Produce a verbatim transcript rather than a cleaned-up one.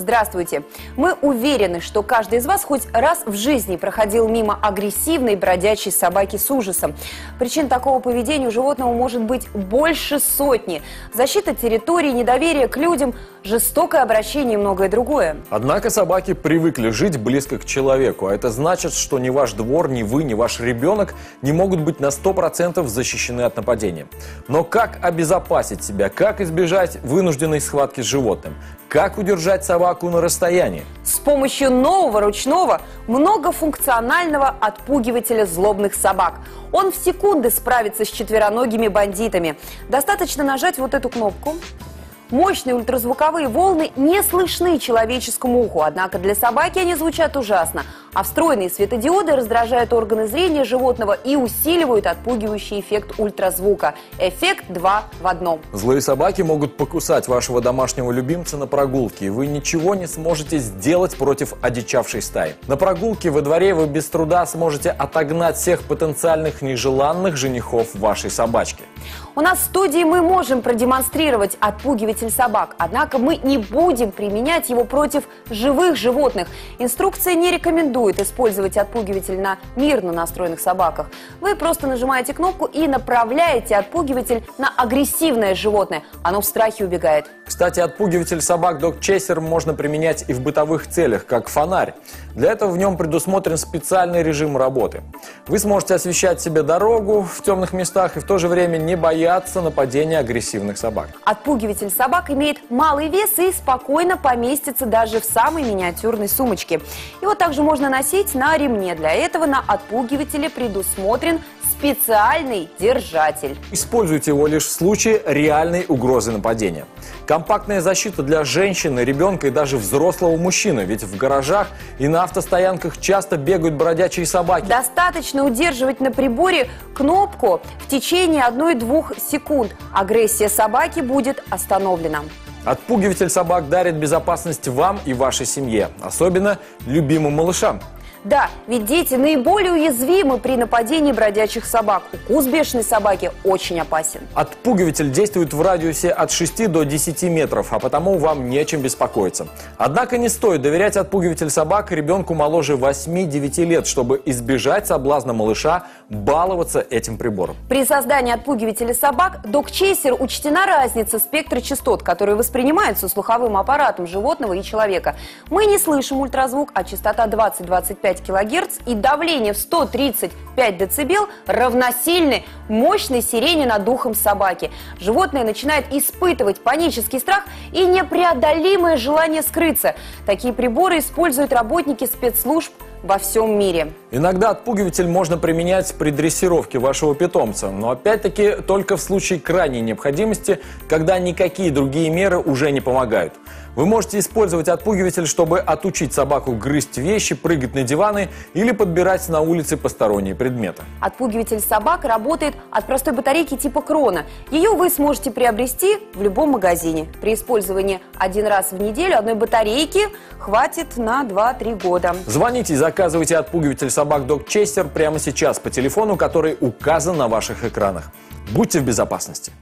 Здравствуйте! Мы уверены, что каждый из вас хоть раз в жизни проходил мимо агрессивной бродячей собаки с ужасом. Причин такого поведения у животного может быть больше сотни. Защита территории, недоверие к людям, жестокое обращение и многое другое. Однако собаки привыкли жить близко к человеку, а это значит, что ни ваш двор, ни вы, ни ваш ребенок не могут быть на сто процентов защищены от нападения. Но как обезопасить себя, как избежать вынужденной схватки с животным? Как удержать собаку на расстоянии? С помощью нового ручного многофункционального отпугивателя злобных собак. Он в секунды справится с четвероногими бандитами. Достаточно нажать вот эту кнопку. Мощные ультразвуковые волны не слышны человеческому уху, однако для собаки они звучат ужасно. А встроенные светодиоды раздражают органы зрения животного и усиливают отпугивающий эффект ультразвука. Эффект два в одном. Злые собаки могут покусать вашего домашнего любимца на прогулке, и вы ничего не сможете сделать против одичавшей стаи. На прогулке во дворе вы без труда сможете отогнать всех потенциальных нежеланных женихов вашей собачки. У нас в студии мы можем продемонстрировать отпугиватель собак, однако мы не будем применять его против живых животных. Инструкция не рекомендует использовать отпугиватель на мирно настроенных собаках. Вы просто нажимаете кнопку и направляете отпугиватель на агрессивное животное. Оно в страхе убегает. Кстати, отпугиватель собак Dogchaser можно применять и в бытовых целях, как фонарь. Для этого в нем предусмотрен специальный режим работы. Вы сможете освещать себе дорогу в темных местах и в то же время не бояться нападения агрессивных собак. Отпугиватель собак имеет малый вес и спокойно поместится даже в самой миниатюрной сумочке. Его также можно носить на ремне. Для этого на отпугивателе предусмотрен специальный держатель. Используйте его лишь в случае реальной угрозы нападения. Компактная защита для женщины, ребенка и даже взрослого мужчины, ведь в гаражах и на автостоянках часто бегают бродячие собаки. Достаточно удерживать на приборе кнопку в течение одной-двух секунд. Агрессия собаки будет остановлена. Отпугиватель собак дарит безопасность вам и вашей семье, особенно любимым малышам. Да, ведь дети наиболее уязвимы при нападении бродячих собак. Укус бешеной собаки очень опасен. Отпугиватель действует в радиусе от шести до десяти метров, а потому вам нечем беспокоиться. Однако не стоит доверять отпугиватель собак ребенку моложе восьми-девяти лет, чтобы избежать соблазна малыша баловаться этим прибором. При создании отпугивателя собак Dogchaser учтена разница спектра частот, которые воспринимаются слуховым аппаратом животного и человека. Мы не слышим ультразвук, а частота двадцать-двадцать пять килогерц и давление в сто тридцать пять децибел равносильны мощной сирене над ухом собаки. Животное начинает испытывать панический страх и непреодолимое желание скрыться. Такие приборы используют работники спецслужб во всем мире. Иногда отпугиватель можно применять при дрессировке вашего питомца, но опять-таки только в случае крайней необходимости, когда никакие другие меры уже не помогают. Вы можете использовать отпугиватель, чтобы отучить собаку грызть вещи, прыгать на диваны или подбирать на улице посторонние предметы. Отпугиватель собак работает от простой батарейки типа Крона. Ее вы сможете приобрести в любом магазине. При использовании один раз в неделю одной батарейки хватит на два-три года. Звоните и заказывайте отпугиватель собак Dogchaser прямо сейчас по телефону, который указан на ваших экранах. Будьте в безопасности.